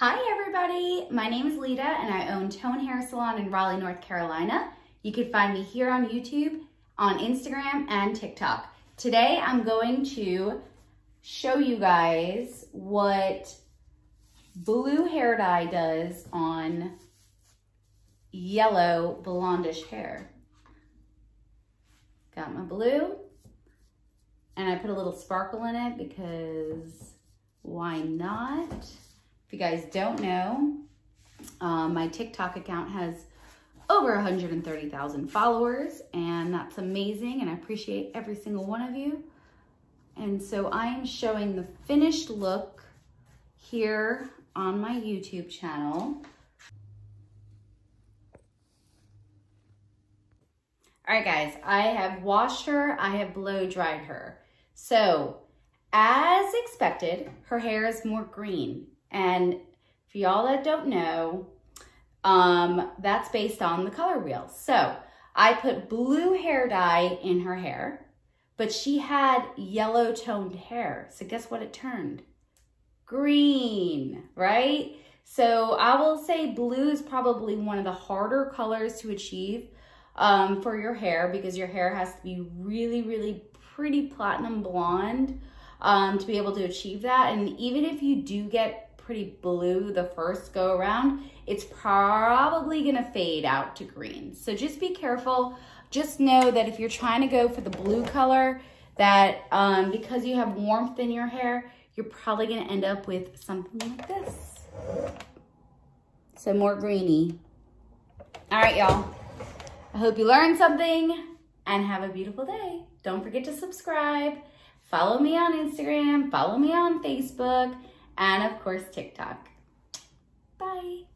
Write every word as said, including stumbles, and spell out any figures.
Hi everybody, my name is Leda and I own Tone Hair Salon in Raleigh, North Carolina. You can find me here on YouTube, on Instagram, and TikTok. Today I'm going to show you guys what blue hair dye does on yellow blondish hair. Got my blue and I put a little sparkle in it because why not? If you guys don't know, uh, my TikTok account has over one hundred thirty thousand followers, and that's amazing, and I appreciate every single one of you. And so I am showing the finished look here on my YouTube channel. All right, guys, I have washed her, I have blow dried her. So as expected, her hair is more green. And for y'all that don't know, um, that's based on the color wheel. So I put blue hair dye in her hair, but she had yellow toned hair. So guess what it turned? Green, right? So I will say blue is probably one of the harder colors to achieve um, for your hair, because your hair has to be really, really pretty platinum blonde um, to be able to achieve that. And even if you do get pretty blue the first go around, it's probably gonna fade out to green. So just be careful. Just know that if you're trying to go for the blue color, that um, because you have warmth in your hair, you're probably gonna end up with something like this. So more greeny. All right, y'all. I hope you learned something and have a beautiful day. Don't forget to subscribe. Follow me on Instagram, follow me on Facebook, and of course, TikTok. Bye.